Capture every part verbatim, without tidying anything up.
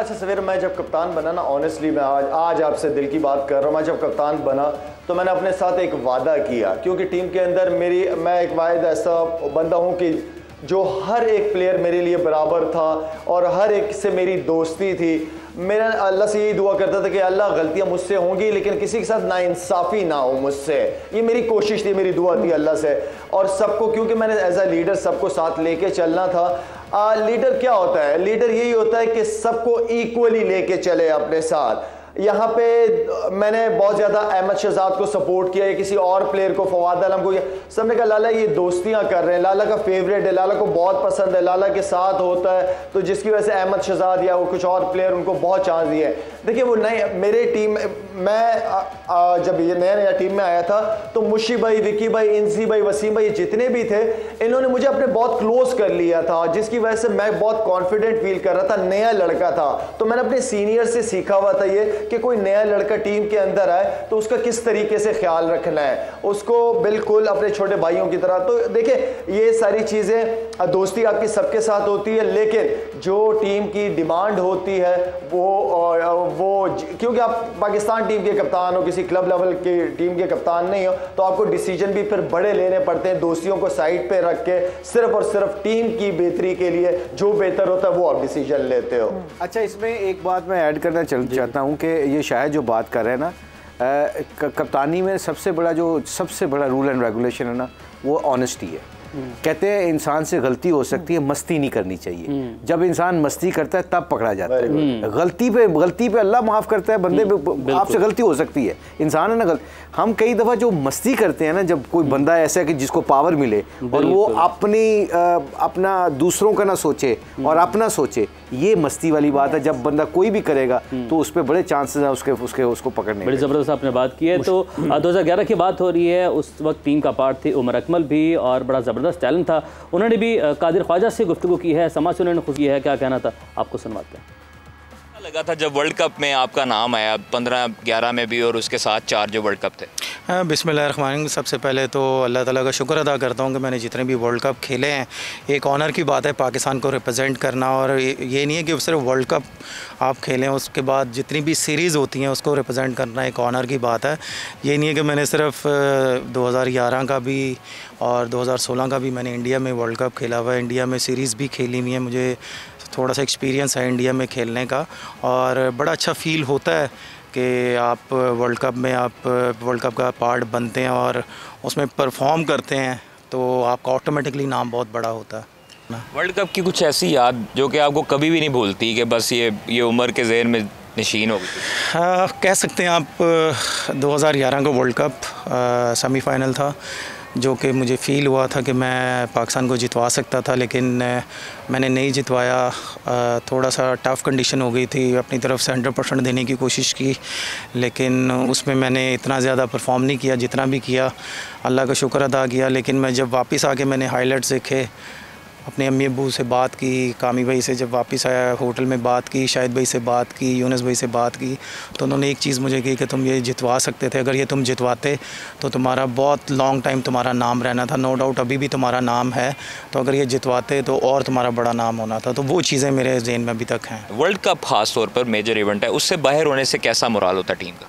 अच्छा सवेर, मैं जब कप्तान बना ना, ऑनेस्टली मैं आज आज आपसे दिल की बात कर रहा हूँ, मैं जब कप्तान बना तो मैंने अपने साथ एक वादा किया, क्योंकि टीम के अंदर मेरी मैं एक वायद ऐसा बंदा हूँ कि जो हर एक प्लेयर मेरे लिए बराबर था और हर एक से मेरी दोस्ती थी। मेरा अल्लाह से यही दुआ करता था कि अल्लाह गलतियाँ मुझसे होंगी लेकिन किसी के साथ नाइंसाफ़ी ना हो मुझसे, ये मेरी कोशिश थी, मेरी दुआ थी अल्लाह से। और सबको, क्योंकि मैंने एज अ लीडर सबको साथ लेके चलना था। आ, लीडर क्या होता है? लीडर यही होता है कि सबको इक्वली लेके चले अपने साथ। यहाँ पे मैंने बहुत ज़्यादा अहमद शहजाद को सपोर्ट किया या किसी और प्लेयर को, फवाद आलम को, सबने कहा लाला ये दोस्तियाँ कर रहे हैं, लाला का फेवरेट है, लाला को बहुत पसंद है, लाला के साथ होता है, तो जिसकी वजह से अहमद शहजाद या वो कुछ और प्लेयर उनको बहुत चांस दिए हैं। देखिए वो नए मेरे टीम, मैं आ, आ, जब ये नया नया टीम में आया था तो मुशी भाई, विकी भाई, इंसी भाई, वसीम भाई, जितने भी थे इन्होंने मुझे अपने बहुत क्लोज कर लिया था, जिसकी वजह से मैं बहुत कॉन्फिडेंट फील कर रहा था। नया लड़का था तो मैंने अपने सीनियर से सीखा हुआ था ये कि कोई नया लड़का टीम के अंदर आए तो उसका किस तरीके से ख्याल रखना है, उसको बिल्कुल अपने छोटे भाइयों की तरह। तो देखिए ये सारी चीज़ें, दोस्ती आपकी सबके साथ होती है लेकिन जो टीम की डिमांड होती है वो वो क्योंकि आप पाकिस्तान टीम के कप्तान हो, किसी क्लब लेवल की टीम के कप्तान नहीं हो, तो आपको डिसीजन भी फिर बड़े लेने पड़ते हैं, दोस्तियों को साइड पर रख के सिर्फ और सिर्फ टीम की बेहतरी के लिए जो बेहतर होता है वो आप डिसीजन लेते हो। अच्छा, इसमें एक बात मैं ऐड करना चाहता हूँ कि ये शायद जो बात कर रहे हैं ना, कप्तानी में सबसे बड़ा जो सबसे बड़ा रूल एंड रेगुलेशन है ना वो ऑनेस्टी है। कहते हैं इंसान से गलती हो सकती है, मस्ती नहीं करनी चाहिए। जब इंसान मस्ती करता है तब पकड़ा जाता है। गलती पे गलती पे अल्लाह माफ़ करता है, बंदे पे आपसे गलती हो सकती है, इंसान है ना गलत। हम कई दफ़ा जो मस्ती करते हैं ना, जब कोई बंदा ऐसा है कि जिसको पावर मिले और वो अपनी अपना दूसरों का ना सोचे और अपना सोचे, ये मस्ती वाली बात है। जब बंदा कोई भी करेगा तो उस पर बड़े चांसेस हैं उसके उसके उसको पकड़ने। बड़ी ज़बरदस्त आपने बात की है। तो दो हज़ार ग्यारह की बात हो रही है, उस वक्त टीम का पार्ट थे उमर अकमल भी और बड़ा ज़बरदस्त टैलेंट था। उन्होंने भी कादिर ख्वाजा से गुफ्तगू की है, समाज से उन्होंने खुद की है, क्या कहना था आपको सुनवाते हैं। लगा था जब वर्ल्ड कप में आपका नाम आया पंद्रह ग्यारह में भी और उसके साथ चार जो वर्ल्ड कप थे। बिस्मिल्लाहिर्रहमानिर्रहीम। सबसे पहले तो अल्लाह ताला का शुक्र अदा करता हूँ कि मैंने जितने भी वर्ल्ड कप खेले हैं, एक ऑनर की बात है पाकिस्तान को रिप्रेजेंट करना। और ये नहीं है कि सिर्फ वर्ल्ड कप आप खेलें, उसके बाद जितनी भी सीरीज़ होती हैं उसको रिप्रेजेंट करना एक ऑनर की बात है। ये नहीं है कि मैंने सिर्फ दो हज़ार ग्यारह का भी और दो हज़ार सोलह का भी मैंने इंडिया में वर्ल्ड कप खेला हुआ है, इंडिया में सीरीज़ भी खेली हुई है, मुझे थोड़ा सा एक्सपीरियंस है इंडिया में खेलने का। और बड़ा अच्छा फील होता है कि आप वर्ल्ड कप में आप वर्ल्ड कप का पार्ट बनते हैं और उसमें परफॉर्म करते हैं तो आपका ऑटोमेटिकली नाम बहुत बड़ा होता है। वर्ल्ड कप की कुछ ऐसी याद जो कि आपको कभी भी नहीं भूलती कि बस ये ये उम्र के ज़हन में निशीन हो गई? हाँ, कह सकते हैं आप। दो हज़ार ग्यारह का वर्ल्ड कप सेमीफाइनल था जो कि मुझे फ़ील हुआ था कि मैं पाकिस्तान को जितवा सकता था लेकिन मैंने नहीं जितवाया। थोड़ा सा टफ़ कंडीशन हो गई थी, अपनी तरफ से हंड्रेड परसेंट देने की कोशिश की लेकिन उसमें मैंने इतना ज़्यादा परफॉर्म नहीं किया जितना भी किया, अल्लाह का शुक्र अदा किया। लेकिन मैं जब वापस आके मैंने हाईलाइट्स देखे, अपने अम्मी अबू से बात की, कामी भाई से जब वापस आया होटल में बात की, शाहिद भाई से बात की, यूनुस भाई से बात की, तो उन्होंने एक चीज़ मुझे कही कि तुम ये जितवा सकते थे, अगर ये तुम जितवाते तो तुम्हारा बहुत लॉन्ग टाइम तुम्हारा नाम रहना था। नो डाउट अभी भी तुम्हारा नाम है, तो अगर ये जितवाते तो और तुम्हारा बड़ा नाम होना था। तो वो चीज़ें मेरे जहन में अभी तक हैं। वर्ल्ड कप ख़ास तौर पर मेजर इवेंट है, उससे बाहर होने से कैसा मोराल होता टीम का?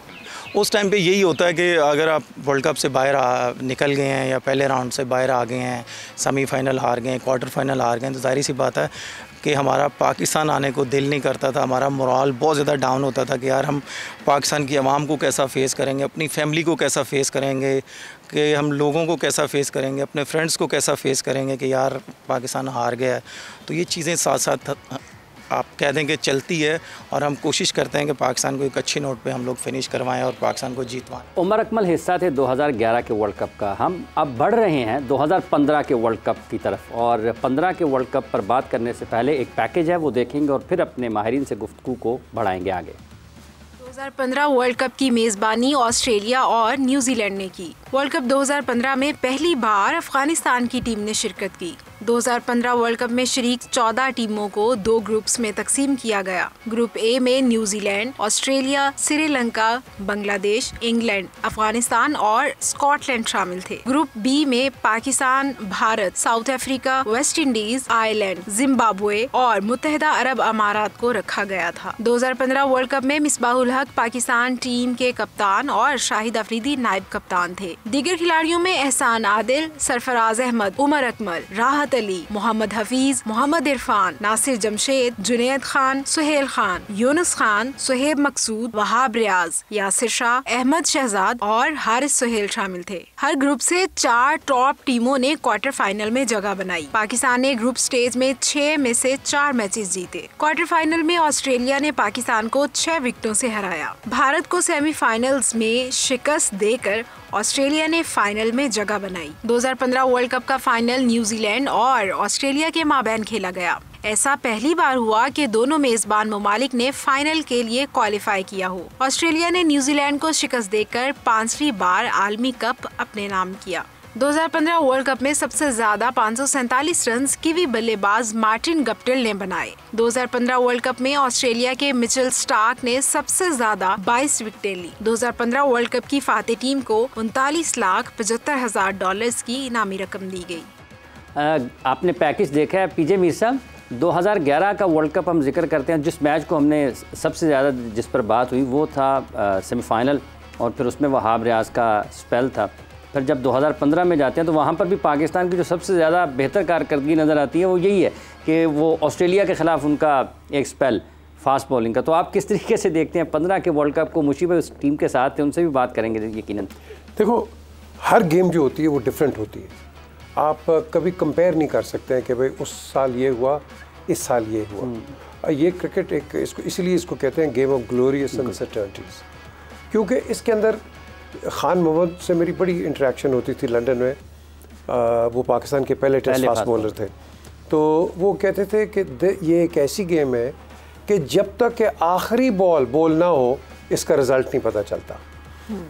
उस टाइम पे यही होता है कि अगर आप वर्ल्ड कप से बाहर आ निकल गए हैं या पहले राउंड से बाहर आ गए हैं, सेमीफाइनल हार गए, क्वार्टर फाइनल हार गए, तो जाहिर सी बात है कि हमारा पाकिस्तान आने को दिल नहीं करता था। हमारा मोराल बहुत ज़्यादा डाउन होता था कि यार हम पाकिस्तान की आवाम को कैसा फ़ेस करेंगे, अपनी फैमिली को कैसा फ़ेस करेंगे, कि हम लोगों को कैसा फ़ेस करेंगे, अपने फ्रेंड्स को कैसा फ़ेस करेंगे कि यार पाकिस्तान हार गया है। तो ये चीज़ें साथ साथ आप कह दें कि चलती है और हम कोशिश करते हैं कि पाकिस्तान को एक अच्छी नोट पे हम लोग फिनिश करवाएं और पाकिस्तान को जीतवाएं। उमर अकमल हिस्सा थे दो हज़ार ग्यारह के वर्ल्ड कप का। हम अब बढ़ रहे हैं दो हज़ार पंद्रह के वर्ल्ड कप की तरफ और पंद्रह के वर्ल्ड कप पर बात करने से पहले एक पैकेज है वो देखेंगे और फिर अपने माहिरीन से गुफ्तगू को बढ़ाएंगे आगे। दो हज़ार पंद्रह वर्ल्ड कप की मेज़बानी ऑस्ट्रेलिया और न्यूजीलैंड ने की। वर्ल्ड कप दो हज़ार पंद्रह में पहली बार अफगानिस्तान की टीम ने शिरकत की। दो हज़ार पंद्रह वर्ल्ड कप में शरीक चौदह टीमों को दो ग्रुप्स में तकसीम किया गया। ग्रुप ए में New Zealand, Australia, Sri Lanka, Bangladesh, England, Afghanistan और स्कॉटलैंड शामिल थे। ग्रुप बी में Pakistan, Bharat, South Africa, West Indies, Ireland, Zimbabwe और मुत्तहिदा अरब अमारात को रखा गया था। दो हज़ार पंद्रह वर्ल्ड कप में मिसबाह उल हक पाकिस्तान टीम के कप्तान और शाहिद अफरीदी नायब कप्तान थे। दीगर खिलाड़ियों में एहसान आदिल, सरफराज अहमद, उमर अकमल, राहत अली, मोहम्मद हफीज, मोहम्मद इरफान, नासिर जमशेद, जुनैद खान, सुहेल खान, यूनिस खान, सुहैब मकसूद, वहाब रियाज, यासिर शाह, अहमद शहजाद और हारिस सोहेल शामिल थे। हर ग्रुप से चार टॉप टीमों ने क्वार्टर फाइनल में जगह बनाई। पाकिस्तान ने ग्रुप स्टेज में छह में से चार मैचेस जीते। क्वार्टर फाइनल में ऑस्ट्रेलिया ने पाकिस्तान को छह विकेटों से हराया। भारत को सेमीफाइनल्स में शिकस्त देकर ऑस्ट्रेलिया ने फाइनल में जगह बनाई। दो हज़ार पंद्रह वर्ल्ड कप का फाइनल न्यूजीलैंड और ऑस्ट्रेलिया के माबैन खेला गया। ऐसा पहली बार हुआ कि दोनों मेजबान ममालिक ने फाइनल के लिए क्वालिफाई किया हो। ऑस्ट्रेलिया ने न्यूजीलैंड को शिकस्त देकर पांचवी बार आलमी कप अपने नाम किया। दो हज़ार पंद्रह वर्ल्ड कप में सबसे ज्यादा पाँच सौ सैतालीस रन कीवी बल्लेबाज मार्टिन गप्टिल ने बनाए। दो हज़ार पंद्रह वर्ल्ड कप में ऑस्ट्रेलिया के मिचेल स्टार्क ने सबसे ज्यादा बाईस विकेटें ली। दो हज़ार पंद्रह वर्ल्ड कप की फातेह टीम को उनतालीस लाख पचहत्तर हजार डॉलर्स की इनामी रकम दी गई। आ, आपने पैकेज देखा है पीजे मीर साहब। दो हज़ार ग्यारह का वर्ल्ड कप हम जिक्र करते हैं, जिस मैच को हमने सबसे ज्यादा जिस पर बात हुई वो था सेमीफाइनल, और फिर उसमें वहाब रियाज का स्पेल था। फिर जब दो हज़ार पंद्रह में जाते हैं तो वहाँ पर भी पाकिस्तान की जो सबसे ज़्यादा बेहतर कारकर्दगी नज़र आती है वो यही है कि वो ऑस्ट्रेलिया के ख़िलाफ़ उनका एक स्पेल फास्ट बॉलिंग का। तो आप किस तरीके से देखते हैं पंद्रह के वर्ल्ड कप को? मुशीब उस टीम के साथ थे, उनसे भी बात करेंगे यकीनन। देखो, हर गेम जो होती है वो डिफरेंट होती है। आप कभी कंपेयर नहीं कर सकते हैं कि भाई उस साल ये हुआ, इस साल ये हुआ। ये क्रिकेट एक इसको इसीलिए इसको कहते हैं गेम ऑफ ग्लोरियस अनसर्टेनिटीज़, क्योंकि इसके अंदर खान मोहम्मद से मेरी बड़ी इंटरेक्शन होती थी लंदन में। आ, वो पाकिस्तान के पहले टेस्ट फास्ट बॉलर थे, तो वो कहते थे कि ये एक ऐसी गेम है कि जब तक के आखिरी बॉल बॉल ना हो इसका रिज़ल्ट नहीं पता चलता।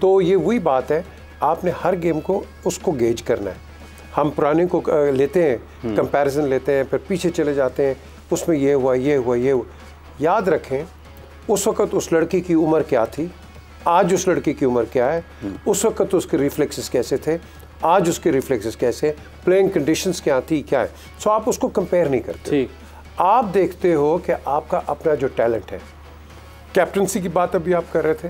तो ये वही बात है, आपने हर गेम को उसको गेज करना है। हम पुराने को लेते हैं, कंपैरिजन लेते हैं, फिर पीछे चले जाते हैं, उसमें ये हुआ, ये हुआ, ये हुआ। याद रखें उस वक़्त उस लड़की की उम्र क्या थी, आज उस लड़की की उम्र क्या है, उस वक्त उसके रिफ्लेक्सेस कैसे थे, आज उसके रिफ्लेक्सेस कैसे, प्लेइंग कंडीशंस क्या थी, क्या है। सो so आप उसको कंपेयर नहीं करते, आप देखते हो कि आपका अपना जो टैलेंट है। कैप्टनसी की बात अभी आप कर रहे थे।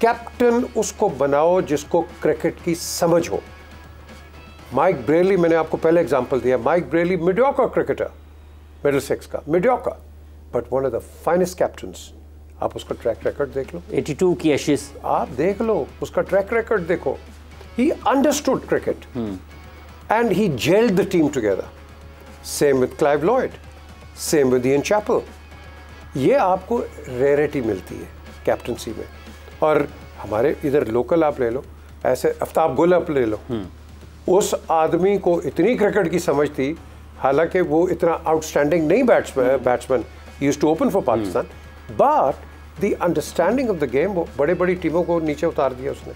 कैप्टन उसको बनाओ जिसको क्रिकेट की समझ हो। माइक ब्रेली, मैंने आपको पहले एग्जाम्पल दिया, Mike Brearley mediocre cricketer, Middlesex का mediocre, but one of the finest captains. आप उसका ट्रैक रिकॉर्ड देख लो, बयासी की एशेस आप देख लो, उसका ट्रैक रिकॉर्ड देखो। He understood cricket and he gelled the team together. Same with Clive Lloyd, same with Ian Chappell. ये आपको रेयरिटी मिलती है कैप्टनसी में। और हमारे इधर लोकल आप ले लो, ऐसे आफ्ताब गुल आप ले लो। hmm. उस आदमी को इतनी क्रिकेट की समझ थी, हालांकि वो इतना आउटस्टैंडिंग नहीं batsman batsman, used to open for Pakistan, but the understanding of the game, वो बड़े बड़ी टीमों को नीचे उतार दिया उसने।